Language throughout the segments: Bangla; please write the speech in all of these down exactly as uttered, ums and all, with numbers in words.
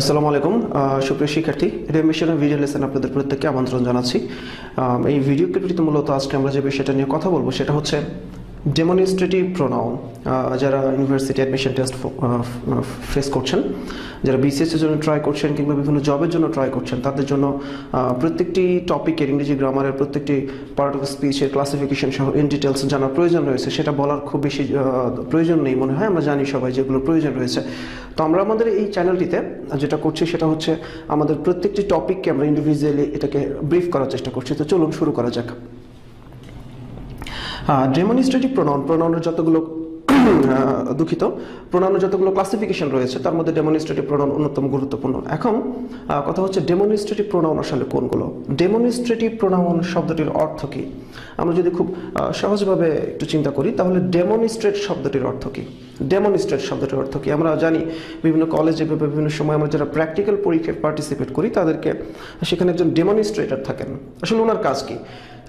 আসসালামু আলাইকুম সুপ্রিয় শিক্ষার্থী রেমিশনের ভিডিও লেসন আপনাদের প্রত্যেককে আমন্ত্রণ জানাচ্ছি। এই ভিডিও ক্লিপটিতে মূলত আজকে আমরা যে বিষয়টা নিয়ে কথা বলবো সেটা হচ্ছে ডেমনস্ট্রেটিভ প্রোনাউন। যারা ইউনিভার্সিটি অ্যাডমিশন টেস্ট ফেস করছেন, যারা বিসিএসের জন্য ট্রাই করছেন কিংবা বিভিন্ন জবের জন্য ট্রাই করছেন, তাদের জন্য প্রত্যেকটি টপিকের ইংরেজি গ্রামারের প্রত্যেকটি পার্ট অফ স্পিচের ক্লাসিফিকেশন সহ ইন ডিটেলস জানার প্রয়োজন রয়েছে। সেটা বলার খুব বেশি প্রয়োজন নেই মনে হয়, আমরা জানি সবাই যেগুলো প্রয়োজন রয়েছে। তো আমরা আমাদের এই চ্যানেলটিতে যেটা করছি সেটা হচ্ছে আমাদের প্রত্যেকটি টপিককে আমরা ইন্ডিভিজুয়ালি এটাকে ব্রিফ করার চেষ্টা করছি। তো চলুন শুরু করা যাক। ডেমনস্ট্রেটিভ প্রোনাউন প্রোনাউনের যতগুলো দুঃখিত প্রোনাউনের যতগুলো ক্লাসিফিকেশন রয়েছে তার মধ্যে ডেমনস্ট্রেটিভ প্রোনাউন অন্যতম গুরুত্বপূর্ণ। এখন কথা হচ্ছে ডেমনস্ট্রেটিভ প্রোনাউন আসলে কোনগুলো, ডেমনস্ট্রেটিভ প্রোনাউন শব্দটির অর্থ কী। আমরা যদি খুব সহজভাবে একটু চিন্তা করি তাহলে ডেমনস্ট্রেট শব্দটির অর্থ কী, ডেমনস্ট্রেট শব্দটির অর্থ কী। আমরা জানি বিভিন্ন কলেজে বা বিভিন্ন সময় আমরা যারা প্র্যাকটিক্যাল পরীক্ষায় পার্টিসিপেট করি তাদেরকে সেখানে একজন ডেমনস্ট্রেটর থাকেন। আসলে ওনার কাজ কী?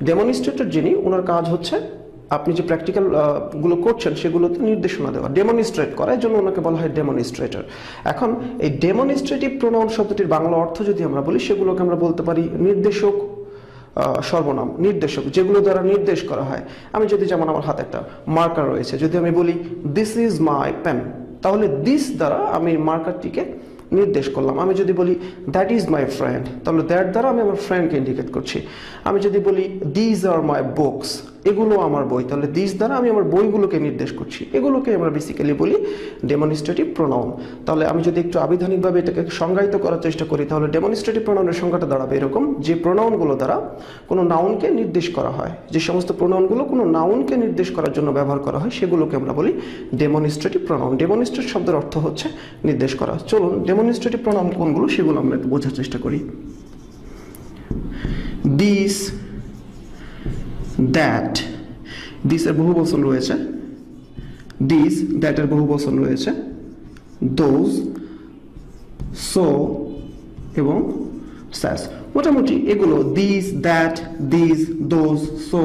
ডেমনস্ট্রেটর যিনি, ওনার কাজ হচ্ছে আপনি যে প্র্যাকটিক্যাল গুলো করছেন সেগুলোতে নির্দেশনা দেওয়া, ডেমনস্ট্রেট করা, এই জন্য ওনাকে বলা হয় ডেমনস্ট্রেটর। এখন এই ডেমনস্ট্রেটিভ প্রোনাউন শব্দটির বাংলা অর্থ যদি আমরা বলি সেগুলোকে আমরা বলতে পারি নির্দেশক সর্বনাম, নির্দেশক যেগুলো দ্বারা নির্দেশ করা হয়। আমি যদি, যেমন আমার হাতে একটা মার্কার রয়েছে, যদি আমি বলি দিস ইজ মাই পেন, তাহলে দিস দ্বারা আমি মার্কারটিকে নির্দেশ করলাম। আমি যদি বলি দ্যাট ইজ মাই ফ্রেন্ড, তাহলে দ্যাট দ্বারা আমি আমার ফ্রেন্ডকে ইন্ডিকেট করছি। আমি যদি বলি দিজ আর মাই বুকস, এগুলো আমার বই, তাহলে দিস দ্বারা আমি আমার বইগুলোকে নির্দেশ করছি। এগুলোকে আমরা বেসিক্যালি বলি ডেমনস্ট্রেটিভ প্রোনাউন। তাহলে আমি যদি একটু আবিধানিকভাবে এটাকে সংজ্ঞায়িত করার চেষ্টা করি তাহলে ডেমনস্ট্রেটিভ প্রোনাউনের সংজ্ঞাটা দাঁড়াবে এরকম, যে প্রোনাউনগুলো দ্বারা কোনো নাউনকে নির্দেশ করা হয়, যে সমস্ত প্রোনাউনগুলো কোনো নাউনকে নির্দেশ করার জন্য ব্যবহার করা হয় সেগুলোকে আমরা বলি ডেমনস্ট্রেটিভ প্রোনাউন। ডেমনস্ট্রেট শব্দের অর্থ হচ্ছে নির্দেশ করা। চলুন ডেমনস্ট্রেটিভ প্রোনাউন কোনগুলো সেগুলো আমরা একটু বোঝার চেষ্টা করি। দিস, দ্যাট, দিস এর বহু বচন রয়েছে, দিস, দ্যাট এর বহু বচন রয়েছে, দোজ, সো এবং স্যাচ। মোটামুটি এগুলো this, that, this, those, so,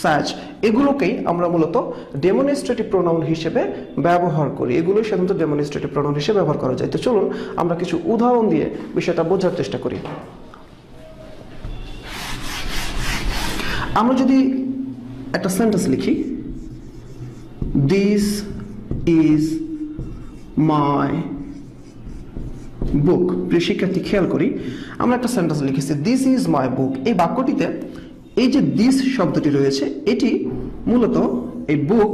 such এগুলোকেই আমরা মূলত ডেমনস্ট্রেটিভ প্রোনাউন হিসেবে ব্যবহার করি। এগুলোই সাধারণত ডেমনস্ট্রেটিভ প্রোনাউন হিসেবে ব্যবহার করা যায়। তো চলুন আমরা কিছু উদাহরণ দিয়ে বিষয়টা বোঝার চেষ্টা করি। আমরা যদি একটা সেন্টেন্স লিখি, দিস ইজ মাই বুক। প্রিয় শিক্ষার্থী খেয়াল করি, আমরা একটা সেন্টেন্স লিখেছি দিস ইজ মাই বুক। এই বাক্যটিতে এই যে দিস শব্দটি রয়েছে এটি মূলত এই বুক,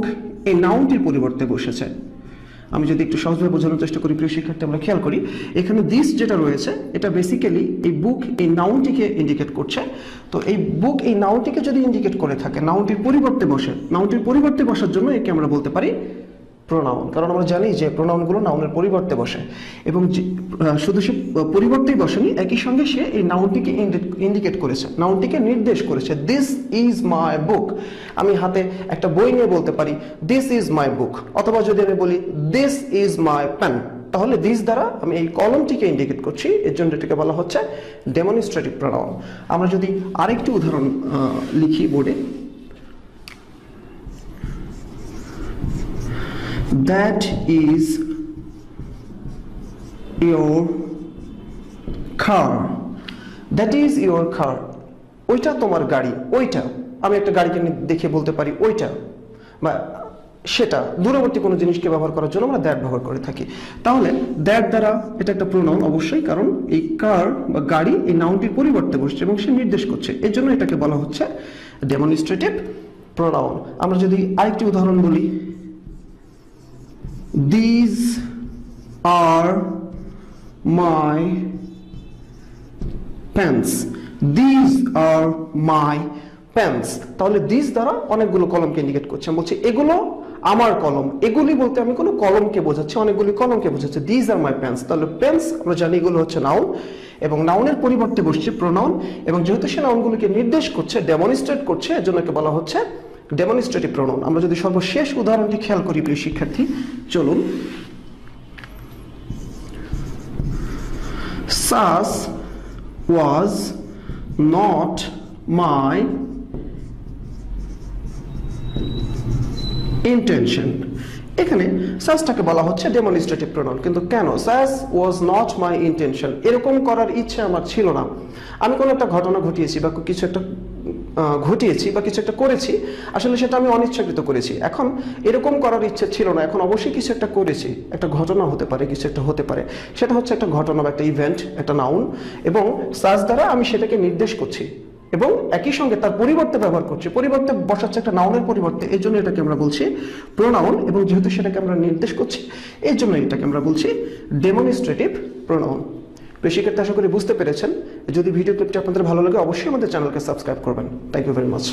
এই নাউনটির পরিবর্তে বসেছে। আমি যদি একটু সহজভাবে বোঝানোর চেষ্টা করি প্রিয় শিক্ষার্থী, আমরা খেয়াল করি এখানে দিস যেটা রয়েছে এটা বেসিক্যালি এই বুক, এই নাউনটিকে ইন্ডিকেট করছে। তো এই বুক, এই নাউনটিকে যদি ইন্ডিকেট করে থাকে, নাউনটির পরিবর্তে বসে, নাউনটির পরিবর্তে বসার জন্য একে আমরা বলতে পারি প্রোনাউন। কারণ আমরা জানি যে প্রোনাউনগুলো নাউনের পরিবর্তে বসে, এবং শুধু সে পরিবর্তেই বসেনি, একই সঙ্গে সে এই নাউনটিকে ইন্ডিকেট করেছে, নাউনটিকে নির্দেশ করেছে। This is my book. আমি হাতে একটা বই নিয়ে বলতে পারি দিস ইজ মাই বুক, অথবা যদি আমি বলি দিস ইজ মাই পেন, তাহলে দিস দ্বারা আমি এই কলমটিকে ইন্ডিকেট করছি। এর জন্য এটাকে বলা হচ্ছে ডেমনস্ট্রেটিভ প্রোনাউন। আমরা যদি আরেকটি উদাহরণ লিখি বোর্ডে, that is your car, that is your car, ওইটা তোমার গাড়ি, ওইটা। আমি একটা গাড়িকে দেখে বলতে পারি ওইটা বা সেটা, দূরবর্তী কোনো জিনিসকে ব্যবহার করার জন্য আমরা দ্যাট ব্যবহার করে থাকি। তাহলে দ্যাট দ্বারা এটা একটা প্রোনাউন অবশ্যই, কারণ এই কার বা গাড়ি এই নাউনটির পরিবর্তে বসছে এবং সে নির্দেশ করছে। এর জন্য এটাকে বলা হচ্ছে ডেমনস্ট্রেটিভ প্রোনাউন। আমরা যদি আরেকটি উদাহরণ বলি, these are my pens, these are my pens, তাহলে these দ্বারা অনেকগুলো কলমকে ইন্ডিকেট করছে। আমি বলছি এগুলো আমার কলম, এগুলি বলতে আমি কোনো কলমকে বোঝাচ্ছি, অনেকগুলি কলমকে বোঝাচ্ছি। these are my pens, তাহলে pens আমরা জানি এগুলো হচ্ছে নাউন এবং নাউনের পরিবর্তে বসছে প্রোনাউন, এবং যেহেতু সে নাউনগুলোকে নির্দেশ করছে, ডেমনস্ট্রেট করছে, এর জন্য একে বলা হচ্ছে ডেমনস্ট্রেটিভ প্রোনাউন। আমরা যদি সর্বশেষ উদাহরণটি খেয়াল করি প্রিয় শিক্ষার্থী, চলুন, সাস ওয়াজ নট মাই ইন্টেনশন। এখানে সাসটাকে বলা হচ্ছে ডেমনস্ট্রেটিভ প্রোনাউন, কিন্তু কেন সাস ওয়াজ নট মাই ইন্টেনশন, এরকম করার ইচ্ছে আমার ছিল না। আমি কোনো একটা ঘটনা ঘটিয়েছি বা কিছু একটা ঘটিয়েছি বা কিছু একটা করেছি, আসলে সেটা আমি অনিচ্ছাকৃত করেছি, এখন এরকম করার ইচ্ছে ছিল না, এখন অবশ্যই কিছু একটা করেছি, একটা ঘটনা হতে পারে, কিছু একটা হতে পারে, সেটা হচ্ছে একটা ঘটনা বা একটা ইভেন্ট, একটা নাউন, এবং সাস দ্বারা আমি সেটাকে নির্দেশ করছি এবং একই সঙ্গে তার পরিবর্তে ব্যবহার করছে, পরিবর্তে বসাচ্ছে একটা নাউনের পরিবর্তে, এই জন্য এটাকে আমরা বলছি প্রোনাউন, এবং যেহেতু সেটাকে আমরা নির্দেশ করছি এই জন্য এটাকে আমরা বলছি ডেমনস্ট্রেটিভ প্রোনাউন। প্রেক্ষিতে আশা করি বুঝতে পেরেছেন। যদি ভিডিও ক্লিপটি আপনাদের ভালো লাগে অবশ্যই আমাদের চ্যানেলকে সাবস্ক্রাইব করবেন। Thank you very much.